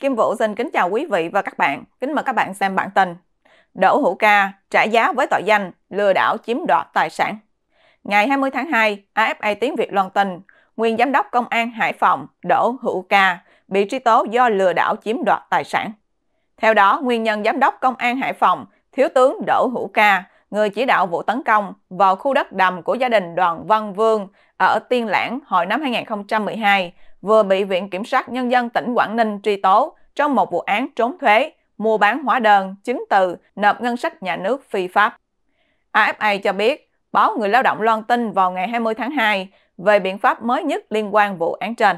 Kim Vũ xin kính chào quý vị và các bạn. Kính mời các bạn xem bản tin Đỗ Hữu Ca trả giá với tội danh lừa đảo chiếm đoạt tài sản. Ngày 20 tháng 2, AFA Tiếng Việt loan tin nguyên giám đốc công an Hải Phòng Đỗ Hữu Ca bị truy tố do lừa đảo chiếm đoạt tài sản. Theo đó, nguyên nhân giám đốc công an Hải Phòng Thiếu tướng Đỗ Hữu Ca, người chỉ đạo vụ tấn công vào khu đất đầm của gia đình Đoàn Văn Vương ở Tiên Lãng hồi năm 2012, vừa bị Viện Kiểm sát Nhân dân tỉnh Quảng Ninh truy tố trong một vụ án trốn thuế, mua bán hóa đơn, chứng từ, nộp ngân sách nhà nước phi pháp. AFA cho biết, báo Người Lao Động loan tin vào ngày 20 tháng 2 về biện pháp mới nhất liên quan vụ án trên.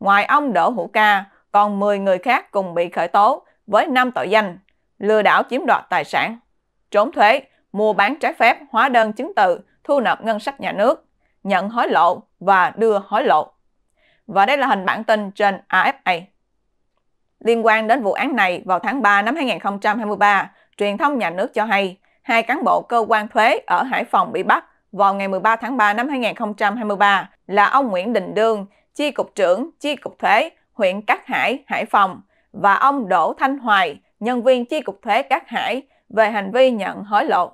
Ngoài ông Đỗ Hữu Ca, còn 10 người khác cùng bị khởi tố với 5 tội danh lừa đảo chiếm đoạt tài sản, trốn thuế, mua bán trái phép hóa đơn chứng từ, thu nộp ngân sách nhà nước, nhận hối lộ và đưa hối lộ. Và đây là hình bản tin trên AFA. Liên quan đến vụ án này, vào tháng 3 năm 2023, truyền thông nhà nước cho hay hai cán bộ cơ quan thuế ở Hải Phòng bị bắt vào ngày 13 tháng 3 năm 2023 là ông Nguyễn Đình Đương, chi cục trưởng chi cục thuế huyện Cát Hải, Hải Phòng, và ông Đỗ Thanh Hoài, nhân viên chi cục thuế Cát Hải, về hành vi nhận hối lộ.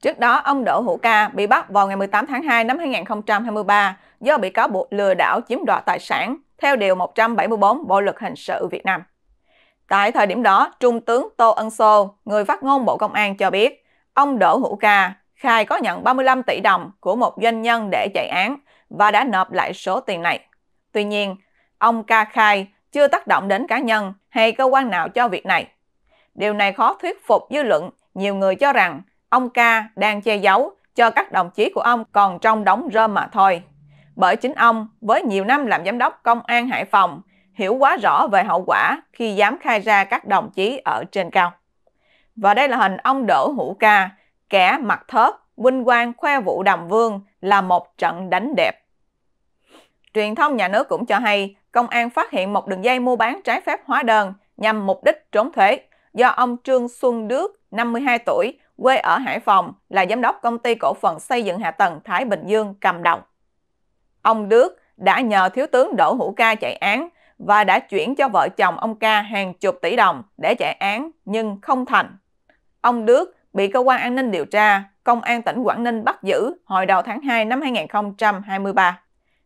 Trước đó, ông Đỗ Hữu Ca bị bắt vào ngày 18 tháng 2 năm 2023 do bị cáo buộc lừa đảo chiếm đoạt tài sản theo Điều 174 Bộ Luật Hình sự Việt Nam. Tại thời điểm đó, Trung tướng Tô Ân Xô, người phát ngôn Bộ Công an cho biết, ông Đỗ Hữu Ca khai có nhận 35 tỷ đồng của một doanh nhân để chạy án và đã nộp lại số tiền này. Tuy nhiên, ông Ca khai chưa tác động đến cá nhân hay cơ quan nào cho việc này. Điều này khó thuyết phục dư luận, nhiều người cho rằng ông Ca đang che giấu cho các đồng chí của ông còn trong đống rơm mà thôi. Bởi chính ông, với nhiều năm làm giám đốc công an Hải Phòng, hiểu quá rõ về hậu quả khi dám khai ra các đồng chí ở trên cao. Và đây là hình ông Đỗ Hữu Ca, kẻ mặt thớt, vinh quang khoe vụ Đầm Vươn là một trận đánh đẹp. Truyền thông nhà nước cũng cho hay, công an phát hiện một đường dây mua bán trái phép hóa đơn nhằm mục đích trốn thuế do ông Trương Xuân Đước, 52 tuổi, quê ở Hải Phòng, là giám đốc công ty cổ phần xây dựng hạ tầng Thái Bình Dương cầm đầu. Ông Đước đã nhờ Thiếu tướng Đỗ Hữu Ca chạy án và đã chuyển cho vợ chồng ông Ca hàng chục tỷ đồng để chạy án nhưng không thành. Ông Đước bị Cơ quan An ninh Điều tra, Công an tỉnh Quảng Ninh bắt giữ hồi đầu tháng 2 năm 2023.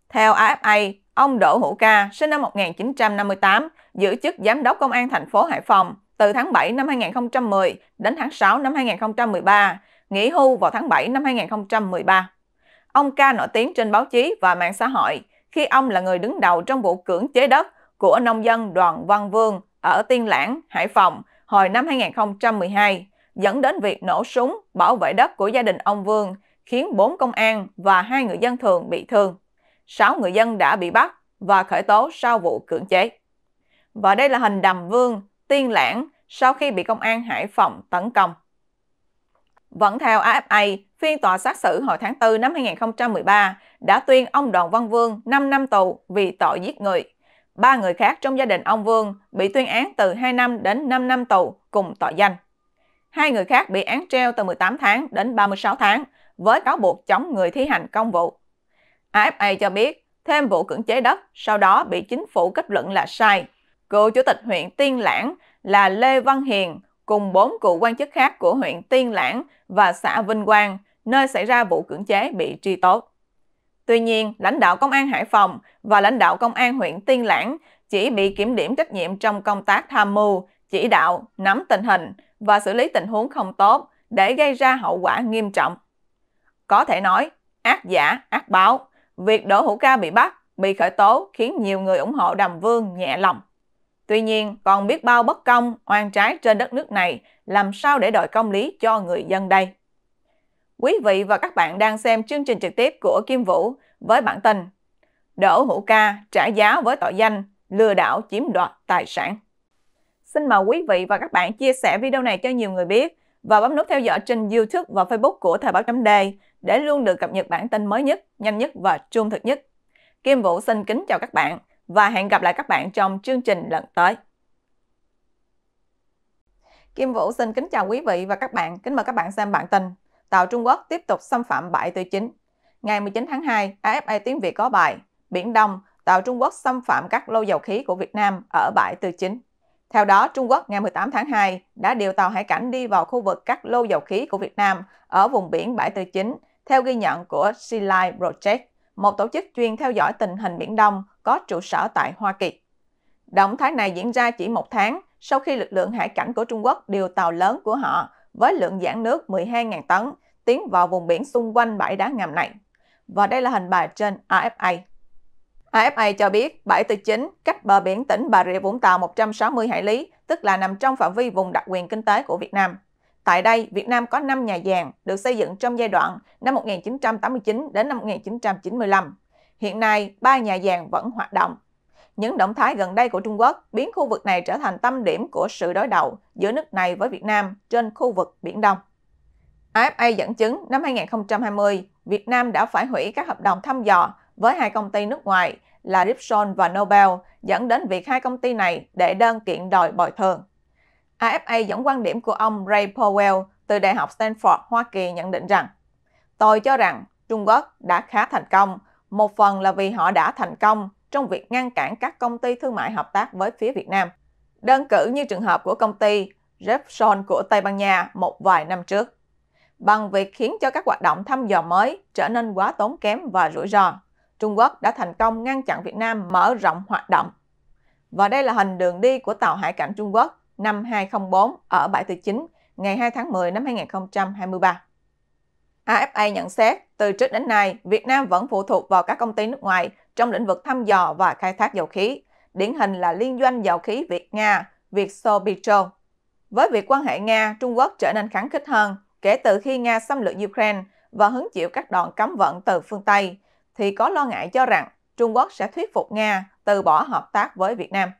Theo AFA, ông Đỗ Hữu Ca sinh năm 1958, giữ chức Giám đốc Công an thành phố Hải Phòng từ tháng 7 năm 2010 đến tháng 6 năm 2013, nghỉ hưu vào tháng 7 năm 2013. Ông Ca nổi tiếng trên báo chí và mạng xã hội khi ông là người đứng đầu trong vụ cưỡng chế đất của nông dân Đoàn Văn Vương ở Tiên Lãng, Hải Phòng hồi năm 2012, dẫn đến việc nổ súng bảo vệ đất của gia đình ông Vương, khiến 4 công an và 2 người dân thường bị thương. 6 người dân đã bị bắt và khởi tố sau vụ cưỡng chế. Và đây là hình Đầm Vươn, Tiên Lãng sau khi bị công an Hải Phòng tấn công. Vẫn theo AFA, phiên tòa xét xử hồi tháng 4 năm 2013 đã tuyên ông Đoàn Văn Vương 5 năm tù vì tội giết người. 3 người khác trong gia đình ông Vương bị tuyên án từ 2 năm đến 5 năm tù cùng tội danh. 2 người khác bị án treo từ 18 tháng đến 36 tháng với cáo buộc chống người thi hành công vụ. AFA cho biết thêm vụ cưỡng chế đất sau đó bị chính phủ kết luận là sai. Cựu chủ tịch huyện Tiên Lãng là Lê Văn Hiền cùng 4 cựu quan chức khác của huyện Tiên Lãng và xã Vinh Quang, nơi xảy ra vụ cưỡng chế, bị truy tố. Tuy nhiên, lãnh đạo công an Hải Phòng và lãnh đạo công an huyện Tiên Lãng chỉ bị kiểm điểm trách nhiệm trong công tác tham mưu, chỉ đạo, nắm tình hình và xử lý tình huống không tốt để gây ra hậu quả nghiêm trọng. Có thể nói, ác giả, ác báo, việc Đỗ Hữu Ca bị bắt, bị khởi tố khiến nhiều người ủng hộ Đầm Vươn nhẹ lòng. Tuy nhiên, còn biết bao bất công, oan trái trên đất nước này, làm sao để đòi công lý cho người dân đây? Quý vị và các bạn đang xem chương trình trực tiếp của Kim Vũ với bản tin Đỗ Hữu Ca trả giá với tội danh lừa đảo chiếm đoạt tài sản. Xin mời quý vị và các bạn chia sẻ video này cho nhiều người biết và bấm nút theo dõi trên YouTube và Facebook của Thời báo.Đ để luôn được cập nhật bản tin mới nhất, nhanh nhất và trung thực nhất. Kim Vũ xin kính chào các bạn và hẹn gặp lại các bạn trong chương trình lần tới. Kim Vũ xin kính chào quý vị và các bạn. Kính mời các bạn xem bản tin Tàu Trung Quốc tiếp tục xâm phạm bãi tư chính. Ngày 19 tháng 2, AFA Tiếng Việt có bài Biển Đông, tàu Trung Quốc xâm phạm các lô dầu khí của Việt Nam ở bãi Tư Chính. Theo đó, Trung Quốc ngày 18 tháng 2 đã điều tàu hải cảnh đi vào khu vực các lô dầu khí của Việt Nam ở vùng biển bãi Tư Chính, theo ghi nhận của Sealine Project, một tổ chức chuyên theo dõi tình hình Biển Đông có trụ sở tại Hoa Kỳ. Động thái này diễn ra chỉ một tháng sau khi lực lượng hải cảnh của Trung Quốc điều tàu lớn của họ với lượng giãn nước 12.000 tấn tiến vào vùng biển xung quanh bãi đá ngầm này. Và đây là hình bài trên AFA. AFA cho biết bãi Tư Chính cách bờ biển tỉnh Bà Rịa Vũng Tàu 160 hải lý, tức là nằm trong phạm vi vùng đặc quyền kinh tế của Việt Nam. Tại đây, Việt Nam có 5 nhà giàn được xây dựng trong giai đoạn năm 1989 đến năm 1995. Hiện nay, 3 nhà giàn vẫn hoạt động. Những động thái gần đây của Trung Quốc biến khu vực này trở thành tâm điểm của sự đối đầu giữa nước này với Việt Nam trên khu vực Biển Đông. AFA dẫn chứng năm 2020, Việt Nam đã phải hủy các hợp đồng thăm dò với hai công ty nước ngoài là Repsol và Nobel, dẫn đến việc hai công ty này đệ đơn kiện đòi bồi thường. AFA dẫn quan điểm của ông Ray Powell từ Đại học Stanford, Hoa Kỳ nhận định rằng: "Tôi cho rằng Trung Quốc đã khá thành công, một phần là vì họ đã thành công trong việc ngăn cản các công ty thương mại hợp tác với phía Việt Nam. Đơn cử như trường hợp của công ty Repsol của Tây Ban Nha một vài năm trước, bằng việc khiến cho các hoạt động thăm dò mới trở nên quá tốn kém và rủi ro. Trung Quốc đã thành công ngăn chặn Việt Nam mở rộng hoạt động." Và đây là hình đường đi của tàu hải cảnh Trung Quốc năm 204 ở bãi Tư Chính ngày 2 tháng 10 năm 2023. AFA nhận xét, từ trước đến nay, Việt Nam vẫn phụ thuộc vào các công ty nước ngoài trong lĩnh vực thăm dò và khai thác dầu khí, điển hình là liên doanh dầu khí Việt-Nga, Vietsovpetro. Với việc quan hệ Nga-Trung Quốc trở nên kháng khít hơn kể từ khi Nga xâm lược Ukraine và hứng chịu các đòn cấm vận từ phương Tây, thì có lo ngại cho rằng Trung Quốc sẽ thuyết phục Nga từ bỏ hợp tác với Việt Nam.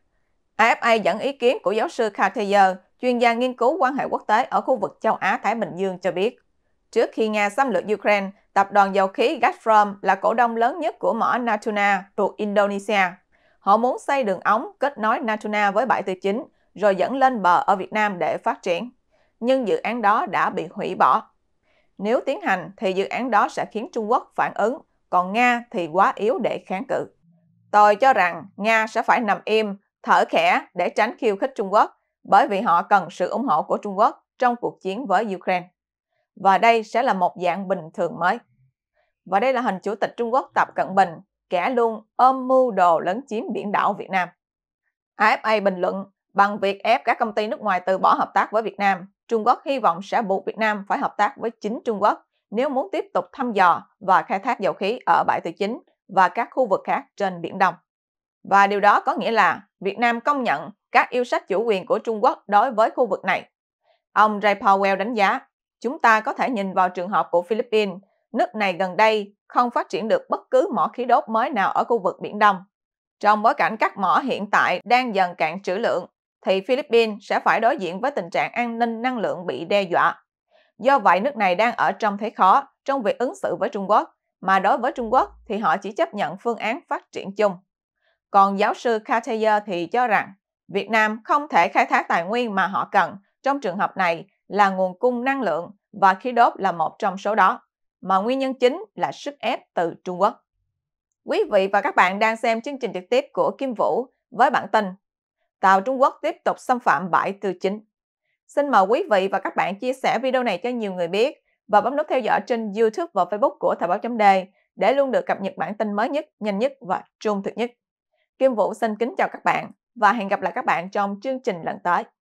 AFA dẫn ý kiến của giáo sư Kather, chuyên gia nghiên cứu quan hệ quốc tế ở khu vực châu Á-Thái Bình Dương cho biết, trước khi Nga xâm lược Ukraine, tập đoàn dầu khí Gazprom là cổ đông lớn nhất của mỏ Natuna thuộc Indonesia. Họ muốn xây đường ống kết nối Natuna với bãi Tư Chính rồi dẫn lên bờ ở Việt Nam để phát triển. Nhưng dự án đó đã bị hủy bỏ. Nếu tiến hành thì dự án đó sẽ khiến Trung Quốc phản ứng, còn Nga thì quá yếu để kháng cự. Tôi cho rằng Nga sẽ phải nằm im, thở khẽ để tránh khiêu khích Trung Quốc, bởi vì họ cần sự ủng hộ của Trung Quốc trong cuộc chiến với Ukraine. Và đây sẽ là một dạng bình thường mới. Và đây là hình Chủ tịch Trung Quốc Tập Cận Bình, kẻ luôn ôm mưu đồ lấn chiếm biển đảo Việt Nam. AFA bình luận, bằng việc ép các công ty nước ngoài từ bỏ hợp tác với Việt Nam, Trung Quốc hy vọng sẽ buộc Việt Nam phải hợp tác với chính Trung Quốc nếu muốn tiếp tục thăm dò và khai thác dầu khí ở bãi Tư Chính và các khu vực khác trên Biển Đông. Và điều đó có nghĩa là Việt Nam công nhận các yêu sách chủ quyền của Trung Quốc đối với khu vực này. Ông Ray Powell đánh giá, chúng ta có thể nhìn vào trường hợp của Philippines, nước này gần đây không phát triển được bất cứ mỏ khí đốt mới nào ở khu vực Biển Đông. Trong bối cảnh các mỏ hiện tại đang dần cạn trữ lượng, thì Philippines sẽ phải đối diện với tình trạng an ninh năng lượng bị đe dọa. Do vậy, nước này đang ở trong thế khó trong việc ứng xử với Trung Quốc, mà đối với Trung Quốc thì họ chỉ chấp nhận phương án phát triển chung. Còn giáo sư Kather thì cho rằng, Việt Nam không thể khai thác tài nguyên mà họ cần, trong trường hợp này là nguồn cung năng lượng và khí đốt là một trong số đó, mà nguyên nhân chính là sức ép từ Trung Quốc. Quý vị và các bạn đang xem chương trình trực tiếp của Kim Vũ với bản tin Tàu Trung Quốc tiếp tục xâm phạm bãi Tư Chính. Xin mời quý vị và các bạn chia sẻ video này cho nhiều người biết và bấm nút theo dõi trên YouTube và Facebook của Thời báo.Đ để luôn được cập nhật bản tin mới nhất, nhanh nhất và trung thực nhất. Kim Vũ xin kính chào các bạn và hẹn gặp lại các bạn trong chương trình lần tới.